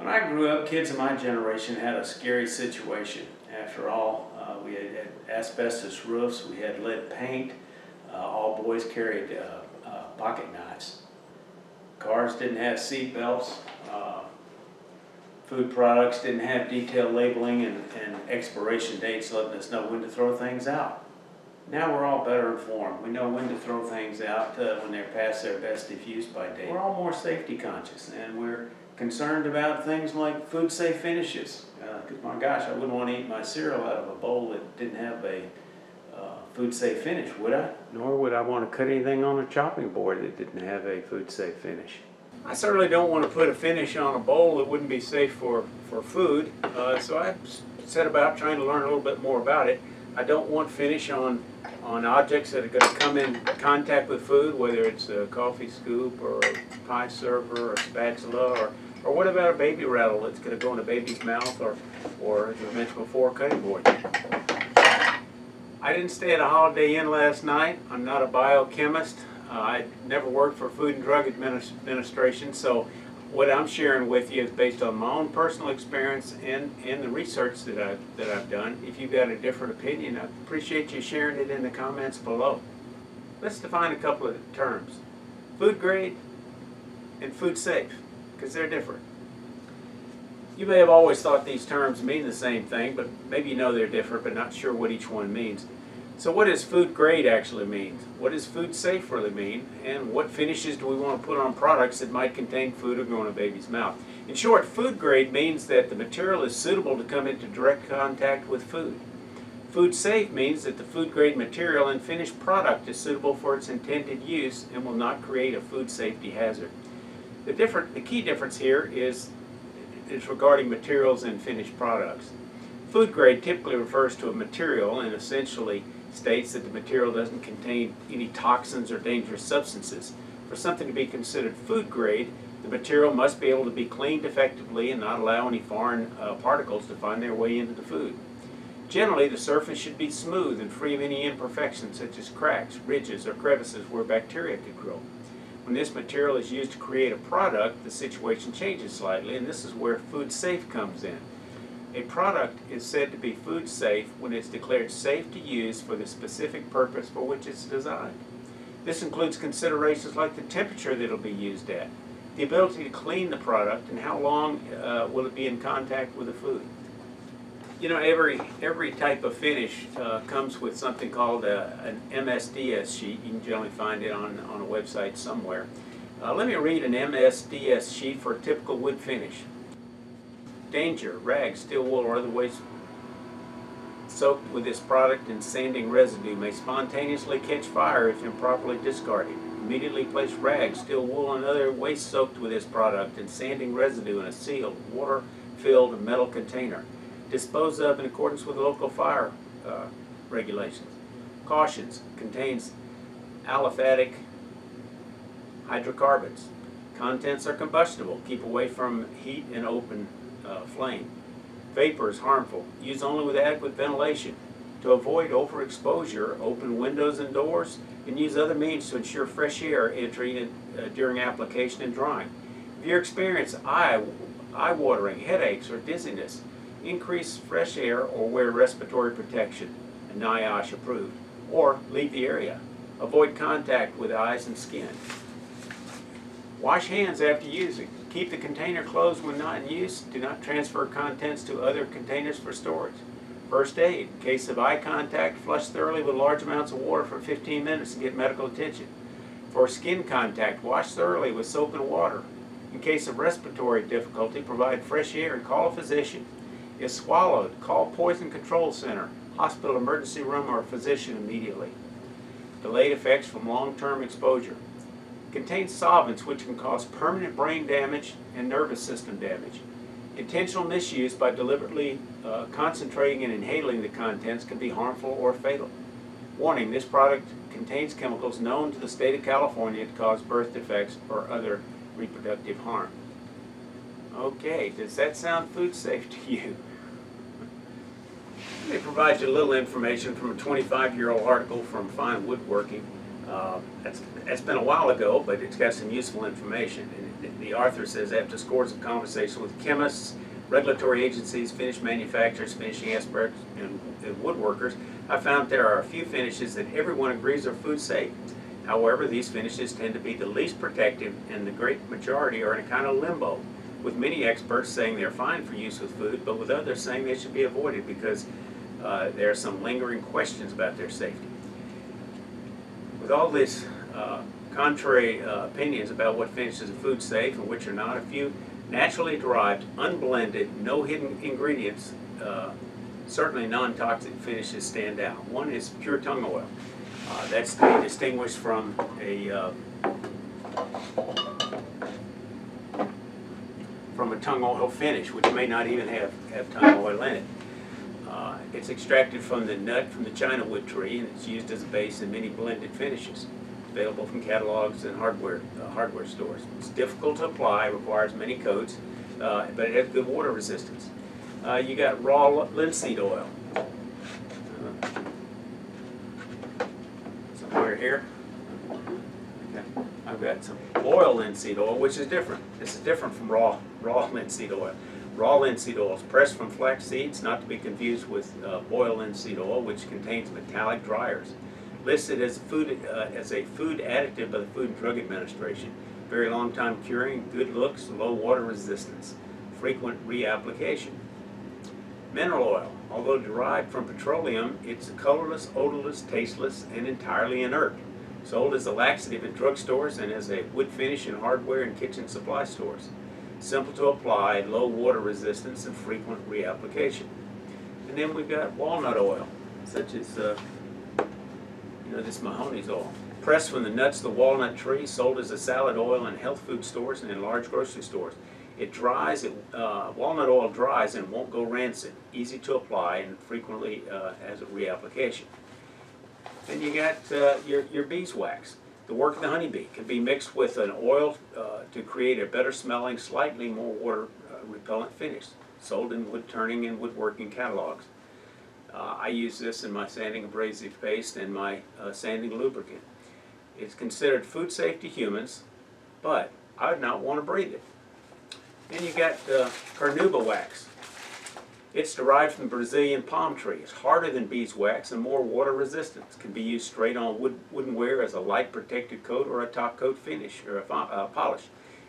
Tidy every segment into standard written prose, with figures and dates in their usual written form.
When I grew up, kids of my generation had a scary situation. After all, we had asbestos roofs, we had lead paint, all boys carried pocket knives. Cars didn't have seat belts. Food products didn't have detailed labeling and expiration dates, letting us know when to throw things out. Now we're all better informed. We know when to throw things out when they're past their best diffused by date. We're all more safety conscious, and we're concerned about things like food safe finishes. Because my gosh, I wouldn't want to eat my cereal out of a bowl that didn't have a food safe finish, would I? Nor would I want to cut anything on a chopping board that didn't have a food safe finish. I certainly don't want to put a finish on a bowl that wouldn't be safe for food, so I set about trying to learn a little bit more about it. I don't want finish on objects that are going to come in contact with food, whether it's a coffee scoop or a pie server or a spatula, or what about a baby rattle that's going to go in a baby's mouth, or as I mentioned before, a cutting board. I didn't stay at a Holiday Inn last night. I'm not a biochemist. I never worked for Food and Drug Administration, so what I'm sharing with you is based on my own personal experience and the research that I've done. If you've got a different opinion, I appreciate you sharing it in the comments below. Let's define a couple of terms. Food grade and food safe, because they're different. You may have always thought these terms mean the same thing, but maybe you know they're different, but not sure what each one means. So what does food grade actually mean? What does food safe really mean? And what finishes do we want to put on products that might contain food or go in a baby's mouth? In short, food grade means that the material is suitable to come into direct contact with food. Food safe means that the food grade material and finished product is suitable for its intended use and will not create a food safety hazard. The key difference here is regarding materials and finished products. Food grade typically refers to a material and essentially states that the material doesn't contain any toxins or dangerous substances. For something to be considered food grade, the material must be able to be cleaned effectively and not allow any foreign particles to find their way into the food. Generally, the surface should be smooth and free of any imperfections such as cracks, ridges, or crevices where bacteria could grow. When this material is used to create a product, the situation changes slightly, and this is where food safe comes in. A product is said to be food safe when it's declared safe to use for the specific purpose for which it's designed. This includes considerations like the temperature that it'll be used at, the ability to clean the product, and how long will it be in contact with the food. You know, every type of finish comes with something called an MSDS sheet. You can generally find it on a website somewhere. Let me read an MSDS sheet for a typical wood finish. Danger: rag, steel wool, or other waste soaked with this product and sanding residue may spontaneously catch fire if improperly discarded. Immediately place rag, steel wool, and other waste soaked with this product and sanding residue in a sealed, water-filled metal container. Dispose of in accordance with local fire regulations. Cautions: contains aliphatic hydrocarbons. Contents are combustible. Keep away from heat and open flame. Vapor is harmful. Use only with adequate ventilation. To avoid overexposure, open windows and doors, and use other means to ensure fresh air entry during application and drying. If you experience eye watering, headaches, or dizziness, increase fresh air or wear respiratory protection, and NIOSH approved, or leave the area. Avoid contact with eyes and skin. Wash hands after using. Keep the container closed when not in use. Do not transfer contents to other containers for storage. First aid: in case of eye contact, flush thoroughly with large amounts of water for 15 minutes and get medical attention. For skin contact, wash thoroughly with soap and water. In case of respiratory difficulty, provide fresh air and call a physician. If swallowed, call Poison Control Center, hospital emergency room, or physician immediately. Delayed effects from long-term exposure. Contains solvents which can cause permanent brain damage and nervous system damage. Intentional misuse by deliberately concentrating and inhaling the contents can be harmful or fatal. Warning: this product contains chemicals known to the state of California to cause birth defects or other reproductive harm. Okay, does that sound food safe to you? Let me provide you a little information from a 25-year-old article from Fine Woodworking. That's been a while ago, but it's got some useful information. And the author says, after scores of conversations with chemists, regulatory agencies, finish manufacturers, finishing experts, and woodworkers, I found there are a few finishes that everyone agrees are food safe. However, these finishes tend to be the least protective, and the great majority are in a kind of limbo, with many experts saying they're fine for use with food, but with others saying they should be avoided because there are some lingering questions about their safety. With all these contrary opinions about what finishes are food safe and which are not, a few naturally derived, unblended, no hidden ingredients, certainly non-toxic finishes stand out. One is pure tung oil. That's to be distinguished from a tung oil finish, which may not even have tung oil in it. It's extracted from the nut from the China wood tree, and it's used as a base in many blended finishes, available from catalogs and hardware stores. It's difficult to apply, requires many coats, but it has good water resistance. You got raw linseed oil. Somewhere here. Okay. I've got some oil linseed oil, which is different. This is different from raw linseed oil. Raw linseed oil is pressed from flax seeds, not to be confused with boiled linseed oil, which contains metallic dryers. Listed as a food additive by the Food and Drug Administration. Very long time curing, good looks, low water resistance. Frequent reapplication. Mineral oil. Although derived from petroleum, it's colorless, odorless, tasteless, and entirely inert. Sold as a laxative at drugstores and as a wood finish in hardware and kitchen supply stores. Simple to apply, low water resistance, and frequent reapplication. And then we've got walnut oil, such as this Mahoney's oil. Pressed from the nuts of the walnut tree, sold as a salad oil in health food stores and in large grocery stores. It dries, walnut oil dries and won't go rancid. Easy to apply and frequently as a reapplication. Then you got your beeswax. The work of the honeybee can be mixed with an oil to create a better smelling, slightly more water repellent finish. Sold in wood turning and woodworking catalogs. I use this in my sanding abrasive paste and my sanding lubricant. It's considered food safe to humans, but I would not want to breathe it. Then you got carnauba wax. It's derived from the Brazilian palm tree. It's harder than beeswax and more water resistant. It can be used straight on woodenware as a light protective coat or a top coat finish or a polish.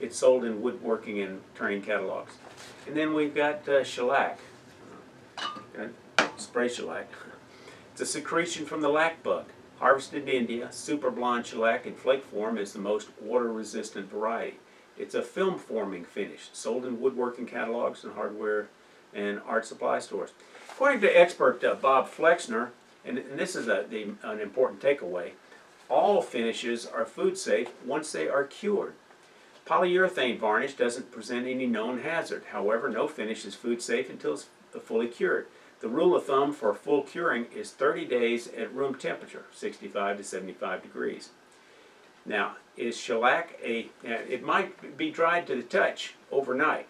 It's sold in woodworking and turning catalogs. And then we've got shellac. Okay. Spray shellac. It's a secretion from the lac bug. Harvested in India, super blonde shellac in flake form is the most water resistant variety. It's a film forming finish, sold in woodworking catalogs and hardware and art supply stores. According to expert Bob Flexner, and this is an important takeaway, all finishes are food safe once they are cured. Polyurethane varnish doesn't present any known hazard. However, no finish is food safe until it's fully cured. The rule of thumb for full curing is 30 days at room temperature, 65 to 75 degrees. Now, is shellac it might be dried to the touch overnight.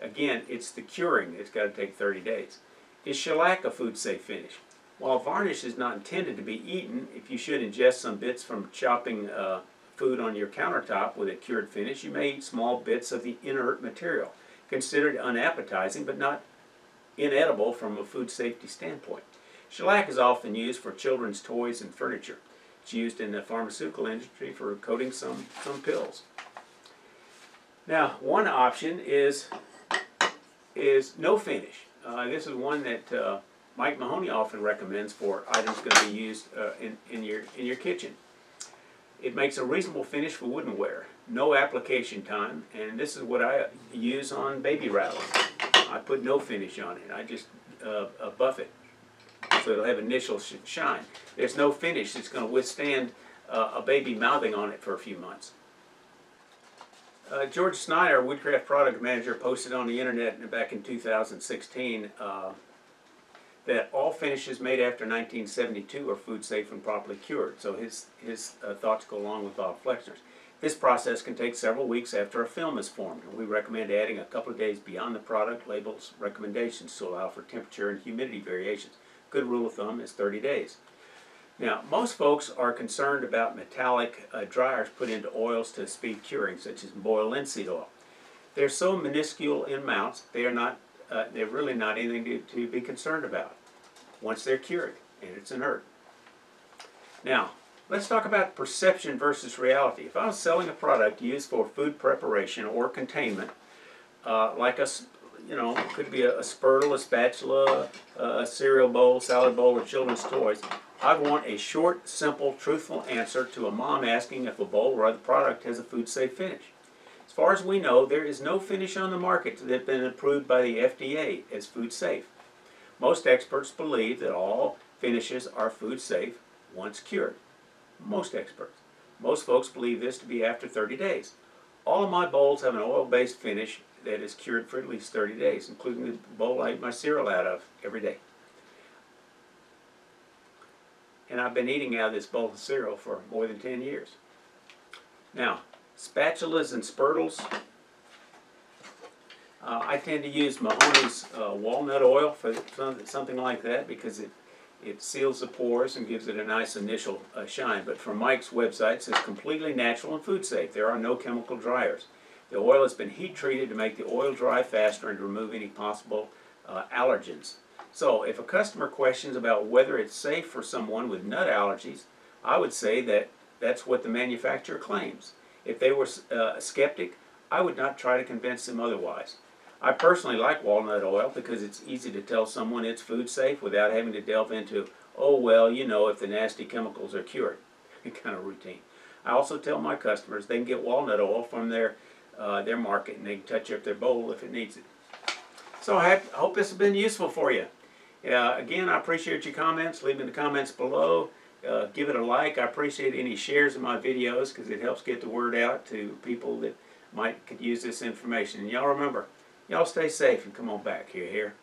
Again, it's the curing. It's got to take 30 days. Is shellac a food-safe finish? While varnish is not intended to be eaten, if you should ingest some bits from chopping food on your countertop with a cured finish, you may eat small bits of the inert material, considered unappetizing but not inedible from a food safety standpoint. Shellac is often used for children's toys and furniture. It's used in the pharmaceutical industry for coating some pills. Now, one option is no finish. This is one that Mike Mahoney often recommends for items going to be used in your kitchen. It makes a reasonable finish for woodenware, no application time, and this is what I use on baby rattles. I put no finish on it. I just buff it so it'll have initial shine. There's no finish that's going to withstand a baby mouthing on it for a few months. George Snyder, Woodcraft product manager, posted on the internet back in 2016 that all finishes made after 1972 are food safe and properly cured. So his thoughts go along with Bob Flexner's. This process can take several weeks after a film is formed, and we recommend adding a couple of days beyond the product label's recommendations to allow for temperature and humidity variations. Good rule of thumb is 30 days. Now, most folks are concerned about metallic dryers put into oils to speed curing, such as boiled linseed oil. They're so minuscule in amounts, they're really not anything to be concerned about once they're cured and it's inert. Now, let's talk about perception versus reality. If I was selling a product used for food preparation or containment, like a, it could be a spurtle, a spatula, a cereal bowl, salad bowl, or children's toys, I'd want a short, simple, truthful answer to a mom asking if a bowl or other product has a food-safe finish. As far as we know, there is no finish on the market that has been approved by the FDA as food safe. Most experts believe that all finishes are food safe once cured. Most experts. Most folks believe this to be after 30 days. All of my bowls have an oil-based finish that is cured for at least 30 days, including the bowl I eat my cereal out of every day. And I've been eating out of this bowl of cereal for more than 10 years. Now, spatulas and spurtles. I tend to use Mahoney's walnut oil for something like that because it seals the pores and gives it a nice initial shine. But from Mike's website, it says completely natural and food safe. There are no chemical dryers. The oil has been heat treated to make the oil dry faster and to remove any possible allergens. So if a customer questions about whether it's safe for someone with nut allergies, I would say that that's what the manufacturer claims. If they were a skeptic, I would not try to convince them otherwise. I personally like walnut oil because it's easy to tell someone it's food safe without having to delve into, oh well, you know, if the nasty chemicals are cured. Kind of routine. I also tell my customers they can get walnut oil from their market and they can touch up their bowl if it needs it. So I hope this has been useful for you. Again, I appreciate your comments. Leave them in the comments below. Give it a like. I appreciate any shares of my videos because it helps get the word out to people that might could use this information. And y'all remember, y'all stay safe and come on back here.